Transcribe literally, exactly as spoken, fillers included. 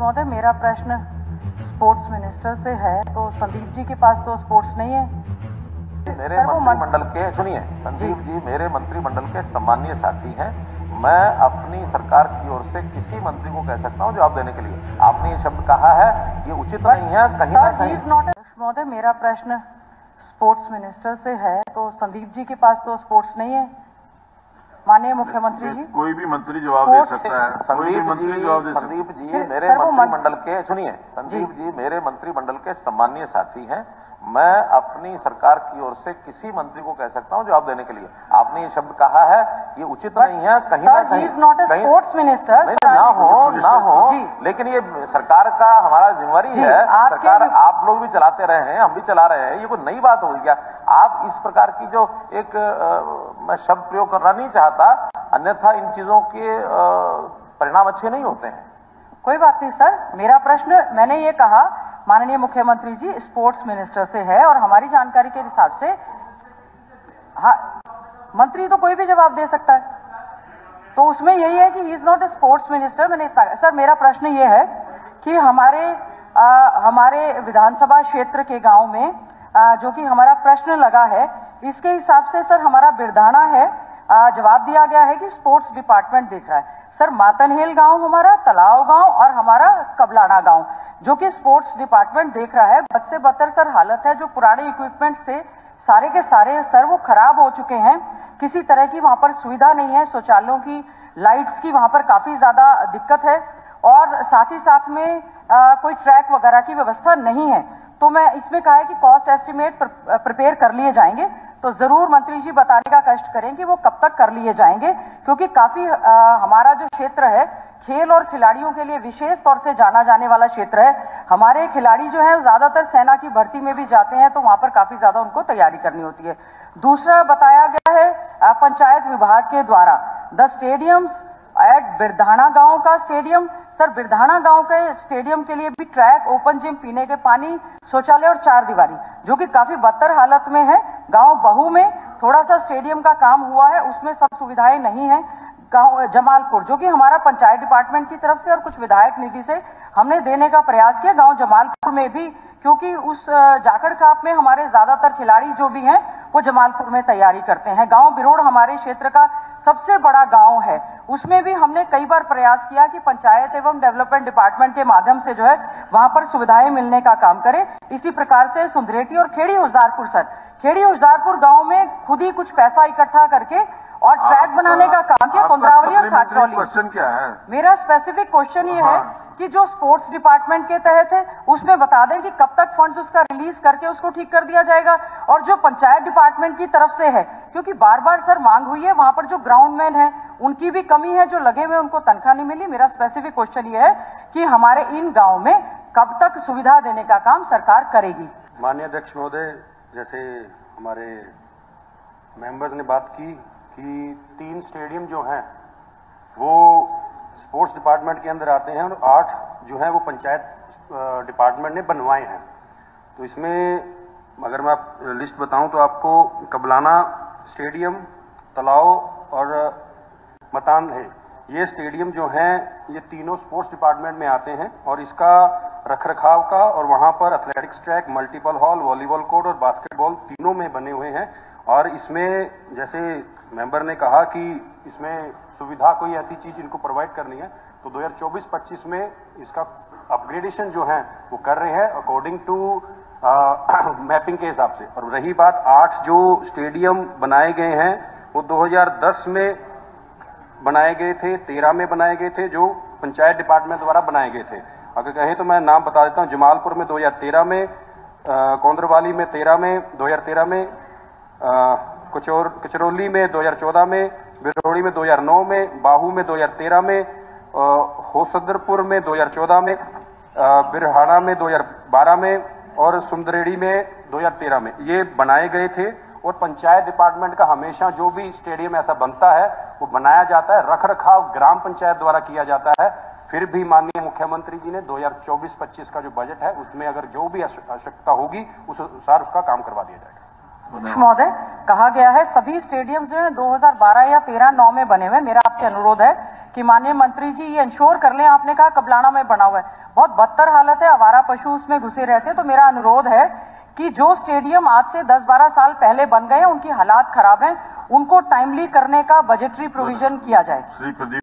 महोदय, मेरा प्रश्न स्पोर्ट्स मिनिस्टर से है। तो संदीप जी के पास तो स्पोर्ट्स नहीं है। मेरे मंत्रिमंडल के, सुनिए संदीप जी मेरे मंत्रिमंडल के सम्मानीय साथी हैं। मैं अपनी सरकार की ओर से किसी मंत्री को कह सकता हूं जवाब देने के लिए। आपने ये शब्द कहा है, ये उचित नहीं है। कहीं ना कहीं महोदय, मेरा प्रश्न स्पोर्ट्स मिनिस्टर से है। तो संदीप जी के पास तो स्पोर्ट्स नहीं है। माननीय मुख्यमंत्री जी, कोई भी मंत्री जवाब दे सकता है। संदीप मंत्री जवाब दे सकता है। संदीप जी मेरे मंत्रिमंडल के, सुनिए संदीप जी मेरे मंत्रिमंडल के सम्मानीय साथी हैं। मैं अपनी सरकार की ओर से किसी मंत्री को कह सकता हूं जवाब देने के लिए। आपने ये शब्द कहा है, ये उचित नहीं है। कहीं ना कहीं स्पोर्ट्स मिनिस्टर ना हो ना हो लेकिन ये सरकार का हमारा जिम्मेवारी है। सरकार आप लोग भी चलाते रहे हैं, हम भी चला रहे हैं, ये कोई नई बात हो गई क्या? आप इस प्रकार की जो एक मैं शब्द प्रयोग करना नहीं चाहता, अन्यथा इन चीजों के परिणाम अच्छे नहीं होते हैं। कोई बात नहीं सर, मेरा प्रश्न, मैंने ये कहा माननीय मुख्यमंत्री जी स्पोर्ट्स मिनिस्टर से है और हमारी जानकारी के हिसाब से हाँ, मंत्री तो कोई भी जवाब दे सकता है। तो उसमें यही है कि he is not a sports minister. मैंने सर, मेरा प्रश्न ये है कि हमारे आ, हमारे विधानसभा क्षेत्र के गांव में आ, जो कि हमारा प्रश्न लगा है, इसके हिसाब से सर हमारा बिरधाना है, जवाब दिया गया है कि स्पोर्ट्स डिपार्टमेंट देख रहा है। सर मातनहेल गांव हमारा, तलाव गांव और हमारा कबलाना गांव जो कि स्पोर्ट्स डिपार्टमेंट देख रहा है, बद से बदतर सर हालत है। जो पुराने इक्विपमेंट से सारे के सारे सर वो खराब हो चुके हैं। किसी तरह की वहां पर सुविधा नहीं है, शौचालयों की, लाइट्स की वहां पर काफी ज्यादा दिक्कत है और साथ ही साथ में आ, कोई ट्रैक वगैरह की व्यवस्था नहीं है। तो मैं इसमें कहा है कि कॉस्ट एस्टिमेट प्रिपेयर कर लिए जाएंगे, तो जरूर मंत्री जी बताने का कष्ट करें कि वो कब तक कर लिए जाएंगे, क्योंकि काफी आ, हमारा जो क्षेत्र है खेल और खिलाड़ियों के लिए विशेष तौर से जाना जाने वाला क्षेत्र है। हमारे खिलाड़ी जो है ज्यादातर सेना की भर्ती में भी जाते हैं, तो वहां पर काफी ज्यादा उनको तैयारी करनी होती है। दूसरा बताया गया है पंचायत विभाग के द्वारा द स्टेडियम्स एट बिरधाना गांव का स्टेडियम। सर बिरधाना गांव के स्टेडियम के लिए भी ट्रैक, ओपन जिम, पीने के पानी, शौचालय और चार दीवारी जो कि काफी बदतर हालत में है। गांव बहू में थोड़ा सा स्टेडियम का काम हुआ है, उसमें सब सुविधाएं नहीं है। गांव जमालपुर जो कि हमारा पंचायत डिपार्टमेंट की तरफ से और कुछ विधायक निधि से हमने देने का प्रयास किया, गांव जमालपुर में भी, क्योंकि उस जाखड़ काप में हमारे ज्यादातर खिलाड़ी जो भी हैं वो जमालपुर में तैयारी करते हैं। गांव बिरोड़ हमारे क्षेत्र का सबसे बड़ा गांव है, उसमें भी हमने कई बार प्रयास किया कि पंचायत एवं डेवलपमेंट डिपार्टमेंट के माध्यम से जो है वहां पर सुविधाएं मिलने का काम करें। इसी प्रकार से सुंदरेटी और खेड़ी उजारपुर, सर खेड़ी उजारपुर गांव में खुद ही कुछ पैसा इकट्ठा करके और ट्रैक बनाने का काम किया, कुंद्रावली और खाचरौली। क्वेश्चन क्या है? मेरा स्पेसिफिक क्वेश्चन ये है कि जो स्पोर्ट्स डिपार्टमेंट के तहत है उसमें बता दें कि कब तक फंड्स उसका रिलीज करके उसको ठीक कर दिया जाएगा, और जो पंचायत डिपार्टमेंट की तरफ से है, क्योंकि बार बार सर मांग हुई है, वहां पर जो ग्राउंडमैन है उनकी भी कमी है, जो लगे हुए उनको तनख्वाह नहीं मिली। मेरा स्पेसिफिक क्वेश्चन ये है कि हमारे इन गाँव में कब तक सुविधा देने का काम सरकार करेगी? माननीय अध्यक्ष महोदय, जैसे हमारे मेंबर्स ने बात की कि तीन स्टेडियम जो हैं वो स्पोर्ट्स डिपार्टमेंट के अंदर आते हैं और आठ जो हैं वो पंचायत डिपार्टमेंट ने बनवाए हैं। तो इसमें अगर मैं आप लिस्ट बताऊं तो आपको कबलाना स्टेडियम, तलाव और मतानहेल, ये स्टेडियम जो हैं ये तीनों स्पोर्ट्स डिपार्टमेंट में आते हैं और इसका रख रखाव का और वहाँ पर athletics track, multiple hall, volleyball court और बास्केटबॉल तीनों में बने हुए हैं। और इसमें जैसे मेंबर ने कहा कि इसमें सुविधा कोई ऐसी चीज इनको प्रोवाइड करनी है, तो दो हज़ार चौबीस पच्चीस में इसका अपग्रेडेशन जो है वो कर रहे हैं अकॉर्डिंग टू मैपिंग के हिसाब से। और रही बात, आठ जो स्टेडियम बनाए गए हैं वो दो हज़ार दस में बनाए गए थे, तेरह में बनाए गए थे, जो पंचायत डिपार्टमेंट द्वारा बनाए गए थे। अगर कहें तो मैं नाम बता देता हूँ, जमालपुर में दो हज़ार तेरह में, कोंद्रवाली में तेरह में दो हज़ार तेरह में, कचौर कचरौली में दो हज़ार चौदह में, बिरोड़ी में दो हज़ार नौ में, बाहू में दो हज़ार तेरह में, होसदरपुर में दो हज़ार चौदह में, बिरहाना में दो हज़ार बारह में और सुंदरेड़ी में दो हज़ार तेरह में ये बनाए गए थे। और पंचायत डिपार्टमेंट का हमेशा जो भी स्टेडियम ऐसा बनता है वो बनाया जाता है, रख रखाव ग्राम पंचायत द्वारा किया जाता है। फिर भी माननीय मुख्यमंत्री जी ने दो हज़ार चौबीस पच्चीस का जो बजट है उसमें अगर जो भी आवश्यकता होगी उस अनुसार उसका काम करवा दिया जाएगा। महोदय, कहा गया है सभी स्टेडियम जो है दो हज़ार बारह या तेरह नौ में बने हुए। मेरा आपसे अनुरोध है कि माननीय मंत्री जी ये इंश्योर कर लें। आपने कहा कबलाना में बना हुआ है, बहुत बदतर हालत है, आवारा पशु उसमें घुसे रहते हैं। तो मेरा अनुरोध है कि जो स्टेडियम आज से दस बारह साल पहले बन गए, उनकी हालात खराब है, उनको टाइमली करने का बजटरी प्रोविजन किया जाए।